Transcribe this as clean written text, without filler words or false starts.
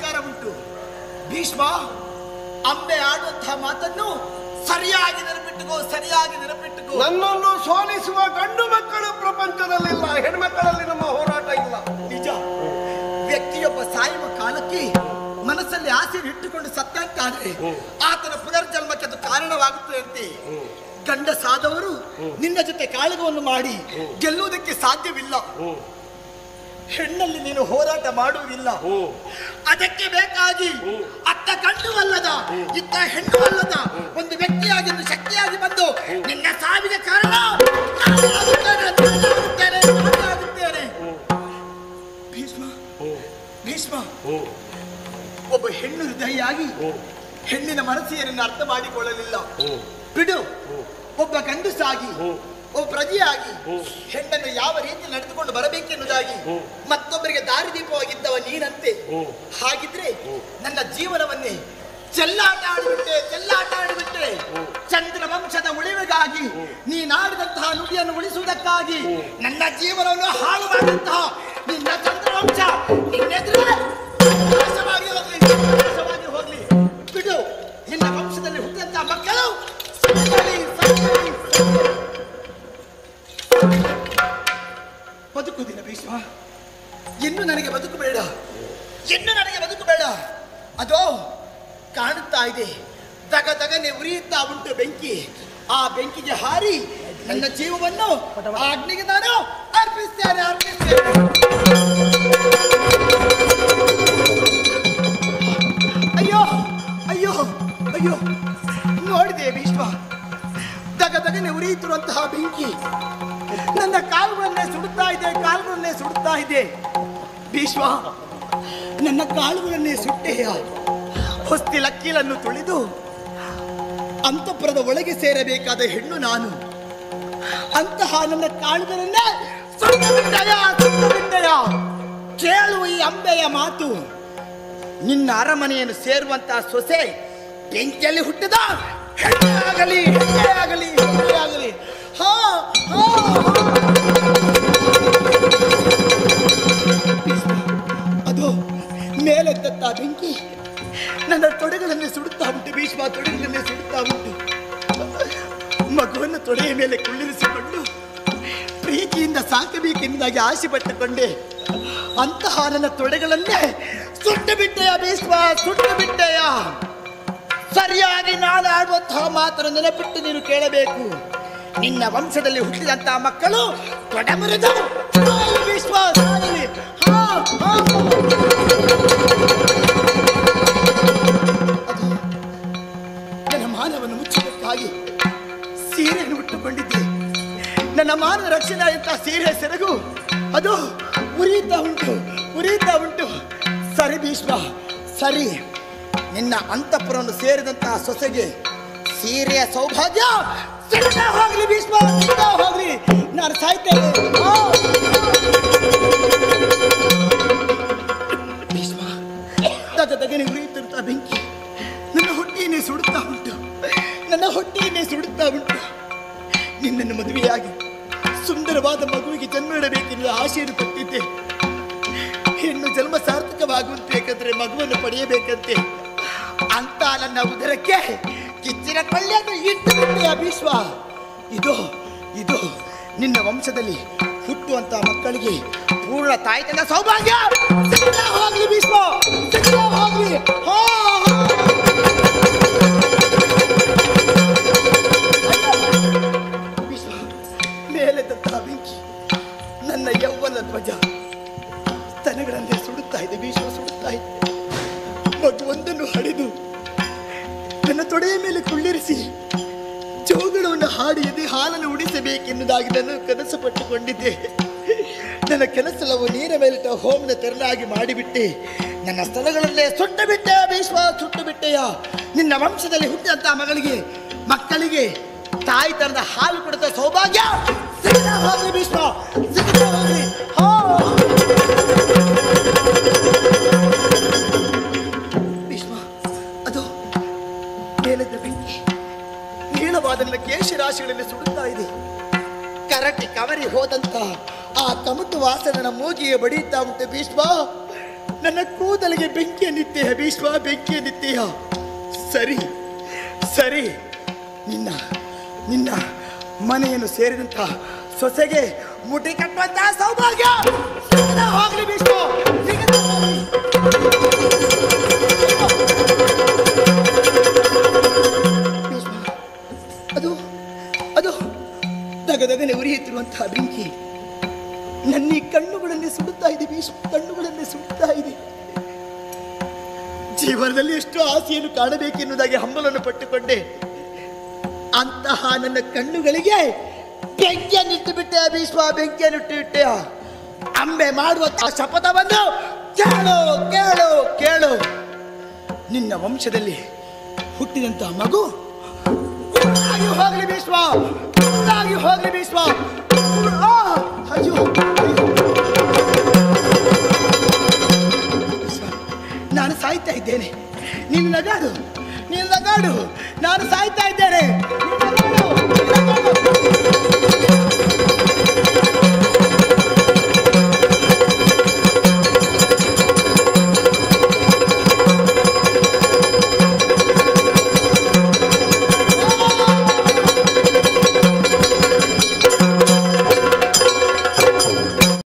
ಅಧಿಕಾರ ಉಂಟು. ಭೀಷ್ಮ ಅಂಬೆ ಆಡುವಂತಹ ಮಾತನ್ನು ಸರಿಯಾಗಿ ನೆನಪಿಟ್ಟುಕೋ, ಸರಿಯಾಗಿ ನೆನಪಿಟ್ಟುಕೋ. ನನ್ನನ್ನು ಸೋಲಿಸುವ ಗಂಡು ಮಕ್ಕಳು ಪ್ರಪಂಚದಲ್ಲಿಲ್ಲ, ಹೆಣ್ಮಕ್ಕಳಲ್ಲಿ ನಮ್ಮ ಹೋರಾಟ ಇಲ್ಲ. ನಿಜ, ವ್ಯಕ್ತಿಯೊಬ್ಬ ಸಾಯುವ ಕಾಲಕ್ಕೆ ಮನಸ್ಸಲ್ಲಿ ಆಸೆ ಇಟ್ಟುಕೊಂಡು ಸತ್ತಂತಾದ್ರೆ ಆತನ ಪುನರ್ಜನ್ಮಕ್ಕೆ ಅದು ಕಾರಣವಾಗುತ್ತದೆ. ಗಂಡ ಸಾದವರು ನಿನ್ನ ಜೊತೆ ಕಾಳಗವನ್ನು ಮಾಡಿ ಗೆಲ್ಲುವುದಕ್ಕೆ ಸಾಧ್ಯವಿಲ್ಲ. ಹೆಣ್ಣಲ್ಲಿ ನೀನು ಹೋರಾಟ ಮಾಡುವುದಿಲ್ಲ. ಅದಕ್ಕೆ ಬೇಕಾಗಿ ಅತ್ತ ಗಂಡು ಅಲ್ಲದ, ಇತ್ತ ಹೆಣ್ಣು ಅಲ್ಲದ ಒಂದು ವ್ಯಕ್ತಿಯಾಗಿ, ಒಂದು ಶಕ್ತಿಯಾಗಿ ಬಂದು ನಿನ್ನ ಸಾವಿಗೆ ಕಾರಣ ಆಗುತ್ತೇನೆ. ಭೀಷ್ಮ, ಭೀಷ್ಮ ಒಬ್ಬ ಹೆಣ್ಣು ಹೃದಯಾಗಿ ಹೆಣ್ಣಿನ ಮನಸ್ಸಿಯನ್ನು ಅರ್ಥ ಮಾಡಿಕೊಳ್ಳಲಿಲ್ಲ. ಬಿಡು, ಒಬ್ಬ ಗಂಡಸಾಗಿ, ಒಬ್ಬ ಪ್ರಜೆಯಾಗಿ ಹೆಣ್ಣನ್ನು ಯಾವ ರೀತಿ ನಡೆದುಕೊಂಡು ಬರಬೇಕೆನ್ನುವುದಾಗಿ ಮತ್ತೊಬ್ಬರಿಗೆ ದಾರಿದೀಪವಾಗಿದ್ದವ ನೀನಂತೆ. ಹಾಗಿದ್ರೆ ನನ್ನ ಜೀವನವನ್ನೇ ಚೆಲ್ಲಾಟ ಆಡಿಬಿಟ್ಟೆ. ಚಂದ್ರ ವಂಶದ ಉಳಿವಿಗಾಗಿ, ನೀನಾಡಿದಂತಹ ನುಡಿಯನ್ನು ಉಳಿಸುವುದಕ್ಕಾಗಿ ನನ್ನ ಜೀವನವನ್ನು ಹಾಳು ಮಾಡಿದಂತಹ ನಿನ್ನ ಚಂದ್ರವಂಶ ನಿನ್ನೆದುರು ನಾಶವಾಗಿ ಹೋಗ್ಲಿ. ಬಿಡು, ನಿನ್ನ ವಂಶದಲ್ಲಿ ಹುಟ್ಟಿದಂತಹ ಮಕ್ಕಳು ಬದುಕುವುದಿಲ್ಲ. ಭೀಷ್ಮ, ಇನ್ನು ನನಗೆ ಬದುಕು ಬೇಡ. ಅದೋ ಕಾಣುತ್ತಾ ಇದೆ, ದಗದಗನೆ ಉರಿಯುತ್ತಾ ಉಂಟು ಬೆಂಕಿ. ಆ ಬೆಂಕಿಗೆ ಹಾರಿ ನನ್ನ ಜೀವವನ್ನು ಆ ಅಗ್ನಿಗೆ ನಾನು ಅರ್ಪಿಸ್ತೇನೆ. ಅಯ್ಯೋ ಅಯ್ಯೋ ಅಯ್ಯೋ, ನೋಡಿದೆ ಭೀಷ್ಮ, ದಗದಗನೆ ಉರಿಯುತ್ತಿರುವಂತಹ ಬೆಂಕಿ ನನ್ನ ಕಾಲುಗಳನ್ನೇ ಸುಡುತ್ತಾ ಇದೆ. ಭೀಷ್ಮ, ನನ್ನ ಕಾಲುಗಳನ್ನೇ ಸುಟ್ಟೆಯ ಹೊಸ್ತಿ ಲಕ್ಕೀಲನ್ನು ತುಳಿದು ಅಂತಃಪುರದ ಒಳಗೆ ಸೇರಬೇಕಾದ ಹೆಣ್ಣು ನಾನು. ಅಂತಹ ನನ್ನ ಕಾಲುಗಳನ್ನೇ ಸುಟ್ಟೆಯ. ಕೇಳು ಈ ಅಂಬೆಯ ಮಾತು. ನಿನ್ನ ಅರಮನೆಯನ್ನು ಸೇರುವಂತಹ ಸೊಸೆ ಬೆಂಕಿಯಲ್ಲಿ ಹುಟ್ಟಿದ ಹೆಣ್ಣೆ ಆಗಲಿ. ಹಾ, ಅದು ಮೇಲೆದ್ದಂತ ಬೆಂಕಿ ನನ್ನ ತೊಡೆಗಳನ್ನೇ ಸುಡುತ್ತಾ ಉಂಟು. ಭೀಷ್ಮ, ತೊಡೆಗಳನ್ನೇ ಸುಡುತ್ತಾ ಉಂಟು. ಮಗುವನ್ನು ತೊಡೆಯ ಮೇಲೆ ಕುಳ್ಳಿರಿಸಿಕೊಂಡು ಪ್ರೀತಿಯಿಂದ ಸಾಕಬೇಕೆಂದಾಗಿ ಆಸೆ ಪಟ್ಟುಕೊಂಡೆ. ಅಂತಹ ನನ್ನ ತೊಡೆಗಳನ್ನೇ ಸುಟ್ಟುಬಿಟ್ಟೆಯ ಭೀಷ್ಮ, ಸುಟ್ಟುಬಿಟ್ಟೆಯ. ಸರಿಯಾಗಿ ನಾನು ಆಡುವಂತಹ ಮಾತನ್ನು ನೆನಪಿಟ್ಟು ನೀನು ಕೇಳಬೇಕು. ನಿನ್ನ ವಂಶದಲ್ಲಿ ಹುಟ್ಟಿದಂತಹ ಮಕ್ಕಳು ತೊಡಮುರಿದು ವಿಶ್ವಾಸ. ನನ್ನ ಮಾನವನ್ನು ಮುಚ್ಚುವುದಕ್ಕಾಗಿ ಸೀರೆಯನ್ನು ಉಟ್ಟುಕೊಂಡಿದ್ದೆ. ನನ್ನ ಮಾನದ ರಕ್ಷಣೆ ಆದಂತಹ ಸೀರೆ ಸೆರಗು ಅದು ಉರಿಯುತ್ತಾ ಉಂಟು. ಸರಿ ಭೀಷ್ಮ, ಸರಿ, ನಿನ್ನ ಅಂತಃಪುರವನ್ನು ಸೇರಿದಂತಹ ಸೊಸೆಗೆ ಸೀರೆಯ ಸೌಭಾಗ್ಯ ಹೋಗ್ಲಿ. ಭೀಷ್ಮ ಹೋಗ್ಲಿ, ನಾನು ಸಾಯ್ತೇನೆ. ಭೀಷ್ಮ, ತಗನೆ ಉರಿಯುತ್ತಿರುತ್ತ ಬೆಂಕಿ ನನ್ನ ಹೊಟ್ಟೆಯನ್ನೇ ಸುಡುತ್ತಾ ಉಂಟು. ನಿನ್ನನ್ನು ಮದುವೆಯಾಗಿ ಸುಂದರವಾದ ಮಗುವಿಗೆ ಜನ್ಮ ನೀಡಬೇಕೆಂದು ಆಶೆಯನ್ನು ಪಟ್ಟಿದ್ದೆ. ಹೆಣ್ಣು ಜನ್ಮ ಸಾರ್ಥಕವಾಗುವಂತೆ, ಯಾಕಂದ್ರೆ ಮಗುವನ್ನು ಪಡೆಯಬೇಕಂತೆ. ಅಂತ ನನ್ನ ಉದರಕ್ಕೆ ಕಿಚ್ಚಿನ ಕಲ್ಯಾಣ ಇಟ್ಟು ಬಿಟ್ಟೆಯ ಭೀಷ್ಮ. ಇದು ನಿನ್ನ ವಂಶದಲ್ಲಿ ಹುಟ್ಟುವಂತ ಮಕ್ಕಳಿಗೆ ಪೂರ್ಣ ತಾಯ್ತನ ಸೌಭಾಗ್ಯ. ಹೋಗ್ಲಿ ಭೀಷ್ಮ, ಹೋಗ್ಲಿ. ಭೀಷ್ಮ, ಮೇಲೆದಂತಹ ಬೆಂಕಿ ನನ್ನ ಯೌವನ ಧ್ವಜ ತನಗಳನ್ನೇ ಸುಡುತ್ತಾ ಇದೆ. ಭೀಷ್ಮ, ಸುಡುತ್ತಾ ಇದೆ. ಮಗುವೊಂದನ್ನು ಹಡೆದು ನನ್ನ ತೊಡೆಯ ಮೇಲೆ ಕುಳ್ಳಿರಿಸಿ ಜೋಗಳವನ್ನು ಹಾಡಿ ಎದೆ ಹಾಲನ್ನು ಉಡಿಸಬೇಕೆನ್ನುವುದಾಗಿ ನಾನು ಕನಸು ಪಟ್ಟುಕೊಂಡಿದ್ದೆ. ನನ್ನ ಕೆಲಸವು ನೀರ ಮೇಲಿಟ್ಟ ಹೋಮನ ತೆರನಾಗಿ ಮಾಡಿಬಿಟ್ಟೆ. ನನ್ನ ಸ್ಥಳಗಳಲ್ಲೇ ಸುಟ್ಟುಬಿಟ್ಟೆಯ ಭೀಷ್ಮ, ಸುಟ್ಟುಬಿಟ್ಟೆಯ. ನಿನ್ನ ವಂಶದಲ್ಲಿ ಹುಟ್ಟಿದಂತಹ ಮಕ್ಕಳಿಗೆ ತಾಯಿ ತರದ ಹಾಲು ಕೊಡುತ್ತ ಸೌಭಾಗ್ಯ ಸಿಗಲಿ ಭೀಷ್ಮ, ಸಿಗಲಿ. ಕೇಶರಾಶಿಗಳಲ್ಲಿ ಸುಡುತ್ತಾ ಇದೆ. ಕರಟಿ ಕವರಿ ಹೋದಂತಹ ಆ ಕಮಟು ವಾಸನ ಮೂಗಿಗೆ ಬಡಿಯುತ್ತಾ ಉಂಟು. ಭೀಷ್ಮ, ನನ್ನ ಕೂದಲಿಗೆ ಬೆಂಕಿಯನ್ನಿತ್ತೀಯ ಭೀಷ್ಮ, ಬೆಂಕಿಯನ್ನಿತ್ತೀಯ. ಸರಿ ಸರಿ, ನಿನ್ನ ನಿನ್ನ ಮನೆಯನ್ನು ಸೇರಿದಂಥ ಸೊಸೆಗೆ ಮುಟಿ ಕಟ್ಟುವಂಥ ಸೌಭಾಗ್ಯ ಹೋಗಲಿ ಭೀಷ್ಮ. ಅದು ಅದು ದಗದಗನೆ ಉರಿಯುತ್ತಿರುವಂತಹ ಬೆಂಕಿ ನನ್ನ ಕಣ್ಣುಗಳನ್ನೇ ಸುಡುತ್ತಾ ಇದೆ ಭೀಷ್ಮ, ಕಣ್ಣುಗಳನ್ನೇ ಸುಡುತ್ತಾ ಇದೆ. ಜೀವನದಲ್ಲಿ ಎಷ್ಟು ಆಸೆಯನ್ನು ಕಾಣಬೇಕೆನ್ನುವುದಾಗಿ ಹಂಬಲನ್ನು ಪಟ್ಟುಕೊಂಡೆ. ಅಂತಹ ನನ್ನ ಕಣ್ಣುಗಳಿಗೆ ಬೆಂಕಿಯನ್ನು ಇಟ್ಟು ಬಿಟ್ಟೆ ಭೀಷ್ಮ, ಬೆಂಕಿಯನ್ನು ಇಟ್ಟು ಬಿಟ್ಟೆ. ಅಂಬೆ ಮಾಡುವಂತಹ ಶಪಥವನ್ನು ಕೇಳು ಕೇಳು ಕೇಳು. ನಿನ್ನ ವಂಶದಲ್ಲಿ ಹುಟ್ಟಿದಂತಹ ಮಗು ಹೋಗಲಿ ಭೀಷ್ಮ, ಹೋಗಲಿ ಭೀಷ್ಮ. ನಾನು ಸಾಯ್ತಾ ಇದ್ದೇನೆ, ನೀನು ನಗಾಡು, ನೀನು ನಗಾಡು, ನಾನು ಸಾಯ್ತಾ ಇದ್ದೇನೆ.